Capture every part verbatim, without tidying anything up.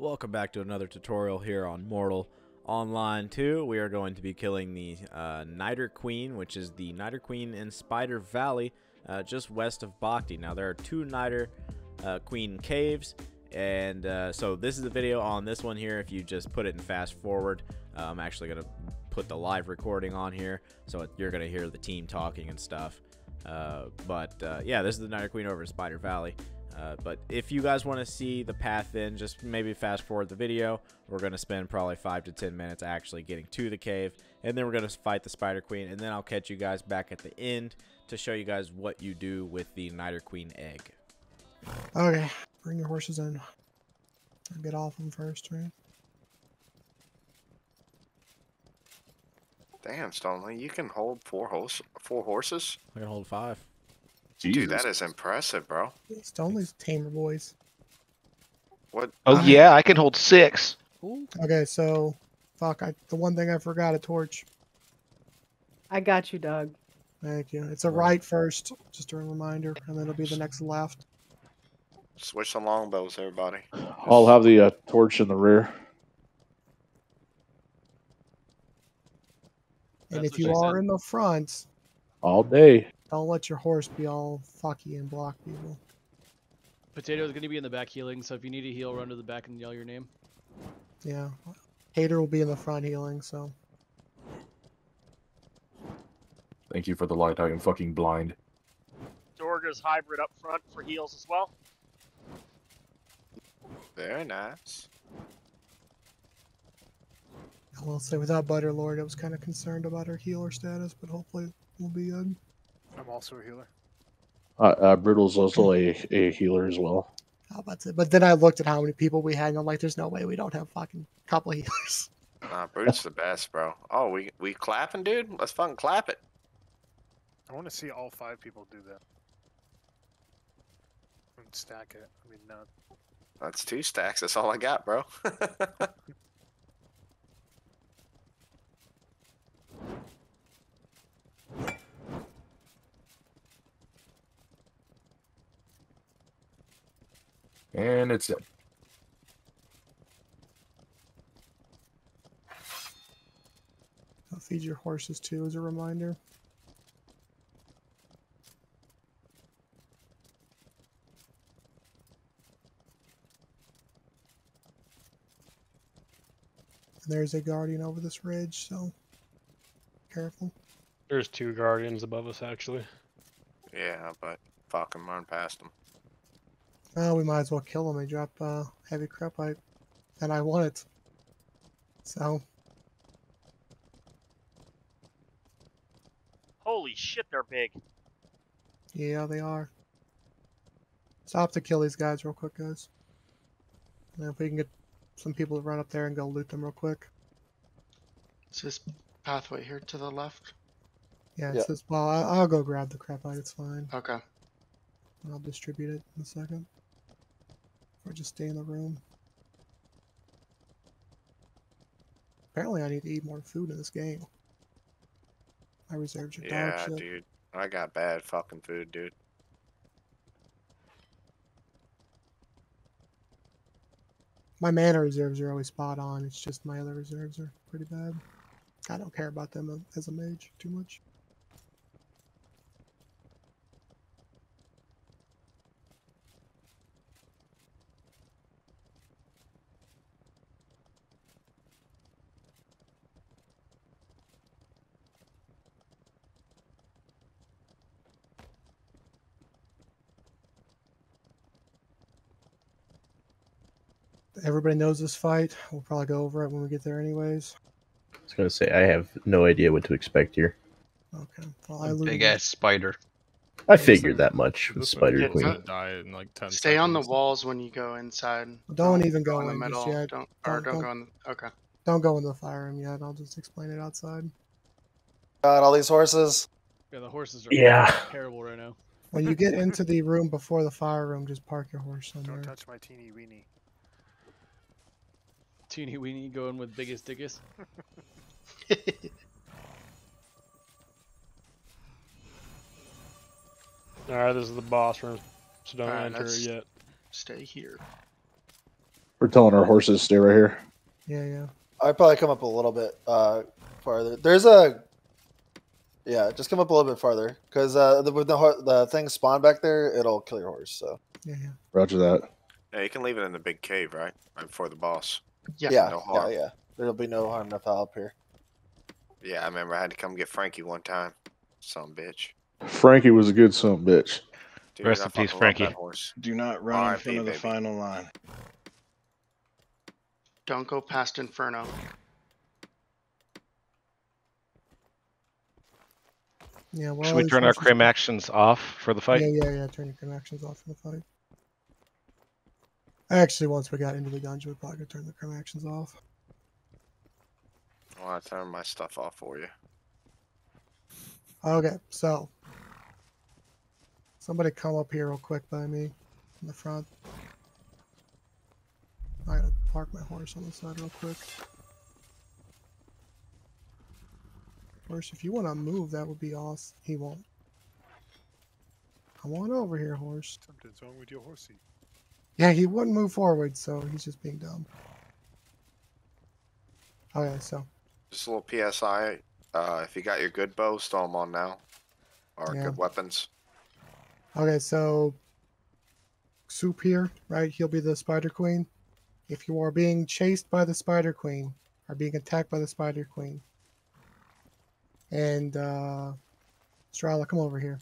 Welcome back to another tutorial here on Mortal Online two. We are going to be killing the uh, Nitre Queen, which is the Nitre Queen in Spider Valley, uh, just west of Bhakti. Now there are two Nitre uh, Queen caves, and uh, so this is the video on this one here. If you just put it in fast forward, uh, I'm actually going to put the live recording on here, so it, you're going to hear the team talking and stuff. Uh, but uh, yeah, this is the Nitre Queen over in Spider Valley. Uh, but if you guys want to see the path in, just maybe fast forward the video. We're going to spend probably five to ten minutes actually getting to the cave. And then we're going to fight the Spider Queen. And then I'll catch you guys back at the end to show you guys what you do with the Nitre Queen egg. Okay, bring your horses in. I'll get off them first, right? Damn, Stonely, you can hold four, ho four horses? I can hold five. Jesus. Dude, that is impressive, bro. Stonely's tamer boys. What? Oh, I mean, yeah, I can hold six. Okay, so, fuck, I, the one thing I forgot, a torch. I got you, Doug. Thank you. It's a right first, just a reminder, and then it'll be the next left. Switch the longbows, everybody. I'll have the uh, torch in the rear. And That's if you are said. in the front... All day. Don't let your horse be all fucky and block people. Potato's going to be in the back healing, so if you need a heal, run to the back and yell your name. Yeah. Hater will be in the front healing, so... Thank you for the light, I am fucking blind. Dorga's hybrid up front for heals as well. Very nice. I will say, without Butterlord, I was kind of concerned about her healer status, but hopefully we'll be good. I'm also a healer. Uh, uh, Brittle's also a, a healer as well. How about that? But then I looked at how many people we had, and I'm like, there's no way we don't have fucking couple of healers. Nah, Brute's the best, bro. Oh, we we clapping, dude? Let's fucking clap it. I want to see all five people do that. And stack it. I mean, not. That's two stacks. That's all I got, bro. And it's it. I'll feed your horses too as a reminder. And there's a guardian over this ridge, so careful. There's two guardians above us, actually. Yeah, but fucking run past them. Oh, we might as well kill them. They drop uh, heavy carapace, and I want it. So. Holy shit, they're big. Yeah, they are. Stop to kill these guys real quick, guys. And if we can get some people to run up there and go loot them real quick. It's this pathway here to the left. Yeah, it's yeah. this. Well, I, I'll go grab the carapace. It's fine. Okay. I'll distribute it in a second. Or just stay in the room. Apparently I need to eat more food in this game. I reserved your yeah, dog shit. Yeah, dude. I got bad fucking food, dude. My mana reserves are always spot on. It's just my other reserves are pretty bad. I don't care about them as a mage too much. Everybody knows this fight. We'll probably go over it when we get there anyways. I was going to say, I have no idea what to expect here. Okay. Well, I big-ass spider. I figured that much with Spider Queen. Stay on the walls when you go inside. Don't even go in the middle. Don't go in the... Okay. Don't go in the fire room yet. I'll just explain it outside. God, all these horses. Yeah, the horses are yeah. terrible right now. When you get into the room before the fire room, just park your horse on there. Don't touch my teeny weenie. Teeny weenie going with biggest diggest. Alright, this is the boss room, so don't right, enter it yet. Stay here. We're telling our horses to stay right here. Yeah, yeah. I'd probably come up a little bit uh, farther. There's a... Yeah, just come up a little bit farther. Because uh, the, the, the thing spawned back there, it'll kill your horse. So. Yeah, yeah. Roger that. Yeah, you can leave it in the big cave, right? Right before the boss. Yeah, yeah, no harm. yeah. yeah. There'll be no harm if I'll appear. Yeah, I remember I had to come get Frankie one time. Some bitch. Frankie was a good son of a bitch. Dude, rest in peace, Frankie. Do not run in front of the final line. Don't go past Inferno. Yeah. Well, should we turn our crim actions off for the fight? Yeah, yeah, yeah. Turn your crim actions off for the fight. Actually, once we got into the dungeon, we probably could turn the crim actions off. Well, I turned my stuff off for you. Okay, so somebody come up here real quick by me in the front. I gotta park my horse on the side real quick. Horse, if you want to move, that would be awesome. He won't. Come on over here, horse. Something's wrong with your horsey. Yeah, he wouldn't move forward, so he's just being dumb. Okay, so just a little P S I. Uh, if you got your good bow, stow them on now, or yeah. good weapons. Okay, so Soup here, right? He'll be the Spider Queen. If you are being chased by the Spider Queen, or being attacked by the Spider Queen, and uh, Strahla, come over here.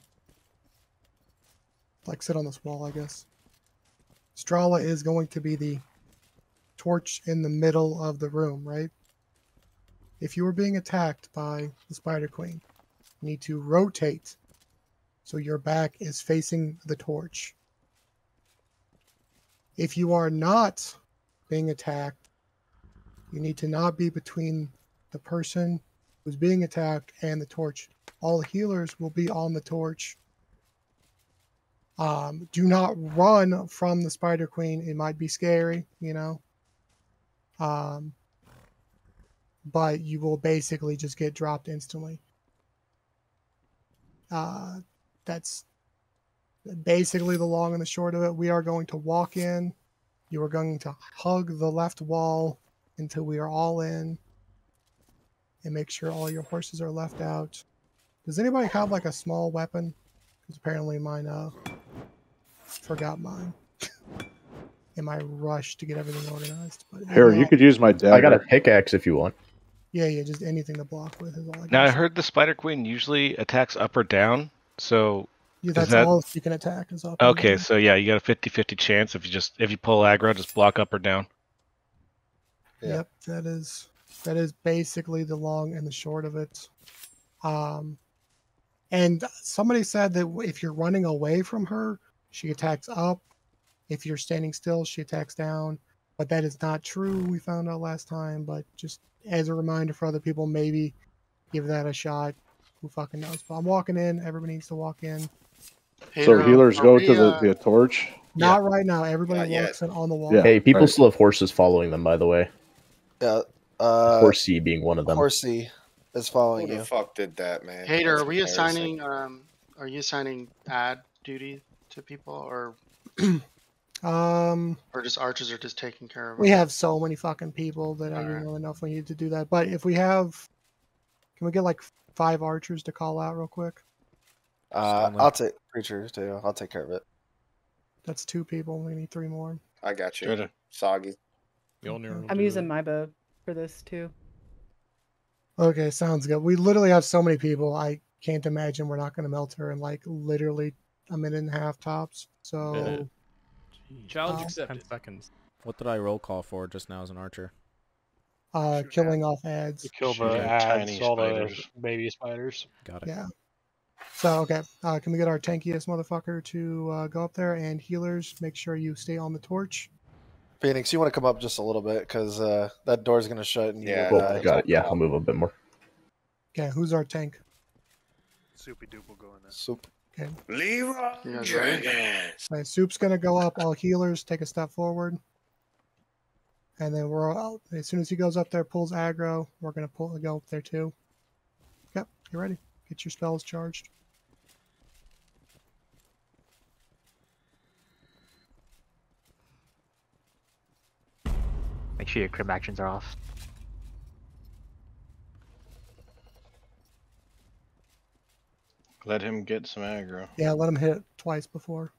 Like, sit on this wall, I guess. Strahla is going to be the torch in the middle of the room, right? If you were being attacked by the Spider Queen, you need to rotate so your back is facing the torch. If you are not being attacked, you need to not be between the person who's being attacked and the torch. All healers will be on the torch. Um, do not run from the Spider Queen. It might be scary, you know. Um... But you will basically just get dropped instantly. Uh, that's basically the long and the short of it. We are going to walk in. You are going to hug the left wall until we are all in. And make sure all your horses are left out. Does anybody have like a small weapon? Because apparently mine, uh, forgot mine. In my rush to get everything organized. But Here, you could use my dagger. I got a pickaxe if you want. Yeah, yeah, just anything to block with is all I Now, I heard the Spider Queen usually attacks up or down, so... Yeah, that's that... all you can attack is up Okay, down. So yeah, you got a fifty fifty chance if you just if you pull aggro, just block up or down. Yeah. Yep, that is that is basically the long and the short of it. Um, and somebody said that if you're running away from her, she attacks up. If you're standing still, she attacks down. But that is not true, we found out last time. But just as a reminder for other people, maybe give that a shot. Who fucking knows? But I'm walking in. Everybody needs to walk in. Hey, so um, healers go we, to the, uh... the torch? Not yeah. right now. Everybody not walks in on the wall. Yeah. Hey, people right. still have horses following them, by the way. Yeah. Uh, Horsey being one of them. Horsey is following Who you. Who the fuck did that, man? Hader, are we assigning, um, are you assigning ad duty to people? Or... Um, or just archers are just taking care of. We them. have so many fucking people that All I don't right. know enough we need to do that. But if we have, can we get like five archers to call out real quick? Uh, I'll take creatures too. I'll take care of it. That's two people. We need three more. I got you. Good. Soggy. I'm using my bow for this too. Okay, sounds good. We literally have so many people. I can't imagine we're not going to melt her in like literally a minute and a half tops. So. Yeah. Challenge accepted. ten seconds. What did I roll call for just now as an archer? Uh, Shoot killing out. off ads. You kill the ads, all spiders. the baby spiders. Got it. Yeah. So, okay. Uh, can we get our tankiest motherfucker to uh, go up there? And healers, make sure you stay on the torch. Phoenix, you want to come up just a little bit because uh, that door's going to shut. And yeah, cool. uh, got it. Yeah, I'll move a bit more. Okay, who's our tank? Soupy Doop will go in there. Soup. Okay. Leroy Jenkins. Right, Soup's gonna go up. All healers take a step forward, and then we're all. As soon as he goes up there, pulls aggro. We're gonna pull go up there too. Yep, you ready? Get your spells charged. Make sure your crim actions are off. Let him get some aggro. Yeah, let him hit it twice before.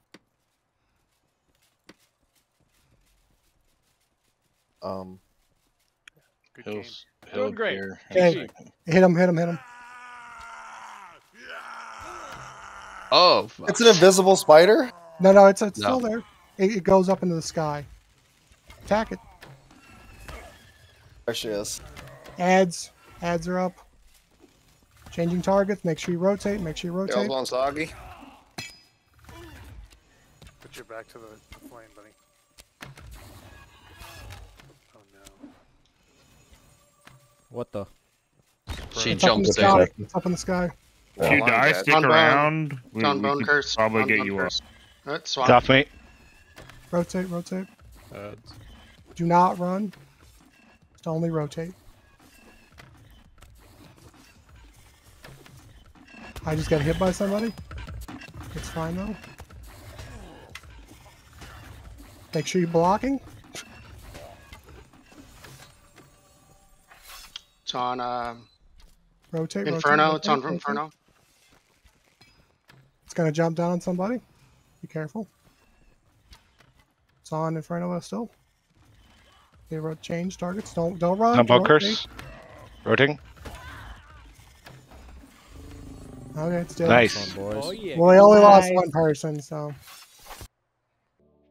Um, Good he'll, game. He'll Doing great. Okay. Hit him, hit him, hit him. Oh, fuck. It's an invisible spider? No, no, it's, it's no. still there. It, it goes up into the sky. Attack it. There she is. Ads. Ads are up. Changing targets. Make sure you rotate. Make sure you rotate. Elbow on Soggy. Put your back to the, the flame, buddy. Oh no. What the? She it's jumps there. Exactly. It's up in the sky. If you die, stick on around. We, on we could probably on get you curse. up. Tough, mate. Rotate, rotate. Uh, Do not run. Just only rotate. I just got hit by somebody. It's fine though. Make sure you're blocking. It's on uh, rotate. Inferno. Rotate, it's rotate, on rotate. Inferno. It's gonna jump down on somebody. Be careful. It's on Inferno still. They wrote change targets. Don't don't run. Don't curse. Rotating. Okay, it's dead. Nice. On, boys. Oh, yeah. Well, I only nice. lost one person, so.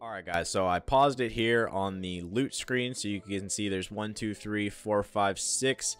Alright, guys, so I paused it here on the loot screen so you can see there's one, two, three, four, five, six,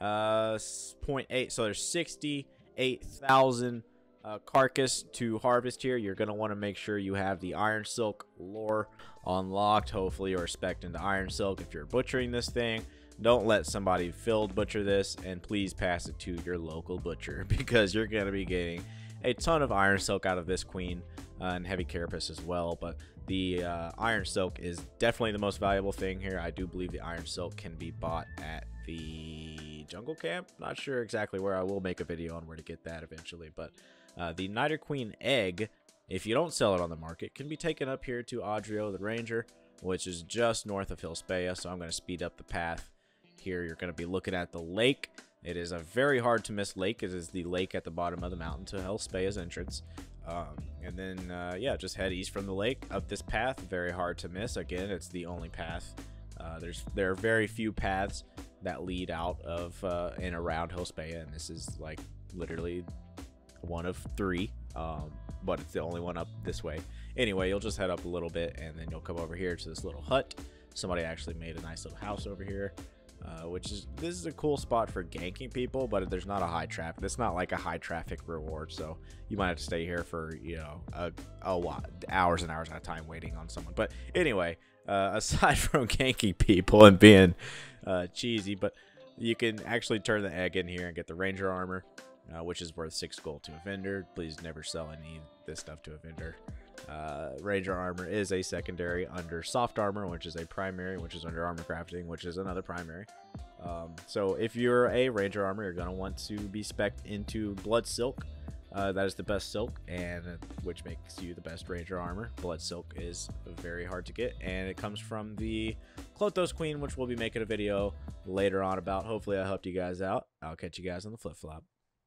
uh, point eight. So there's sixty-eight thousand uh, carcass to harvest here. You're going to want to make sure you have the iron silk lore unlocked, hopefully, or spec'd into iron silk if you're butchering this thing. Don't let somebody field butcher this, and please pass it to your local butcher because you're going to be getting a ton of iron silk out of this queen uh, and heavy carapace as well. But the uh, iron silk is definitely the most valuable thing here. I do believe the iron silk can be bought at the jungle camp. Not sure exactly where. I will make a video on where to get that eventually. But uh, the Nitre Queen egg, if you don't sell it on the market, can be taken up here to Audrio the Ranger, which is just north of Hyllspeia. So I'm going to speed up the path. Here you're going to be looking at the lake. It is a very hard to miss lake. It is the lake at the bottom of the mountain to Hellspeia's entrance. Um, and then, uh, yeah, just head east from the lake up this path. Very hard to miss. Again, it's the only path. Uh, there's There are very few paths that lead out of uh, and around Hyllspeia. And this is like literally one of three. Um, but it's the only one up this way. Anyway, you'll just head up a little bit and then you'll come over here to this little hut. Somebody actually made a nice little house over here. Uh, which is this is a cool spot for ganking people, but there's not a high traffic. It's not like a high traffic reward, so you might have to stay here for you know a a lot hours and hours at a time waiting on someone. But anyway, uh, aside from ganking people and being uh, cheesy, but you can actually turn the egg in here and get the Ranger Armor, uh, which is worth six gold to a vendor. Please never sell any of this stuff to a vendor. Uh, Ranger Armor is a secondary under Soft Armor, which is a primary, which is under Armor Crafting, which is another primary. Um, so if you're a Ranger Armor, you're going to want to be spec'd into Blood Silk. Uh, that is the best silk, and which makes you the best Ranger Armor. Blood Silk is very hard to get, and it comes from the Clothos Queen, which we'll be making a video later on about. Hopefully I helped you guys out. I'll catch you guys on the flip-flop.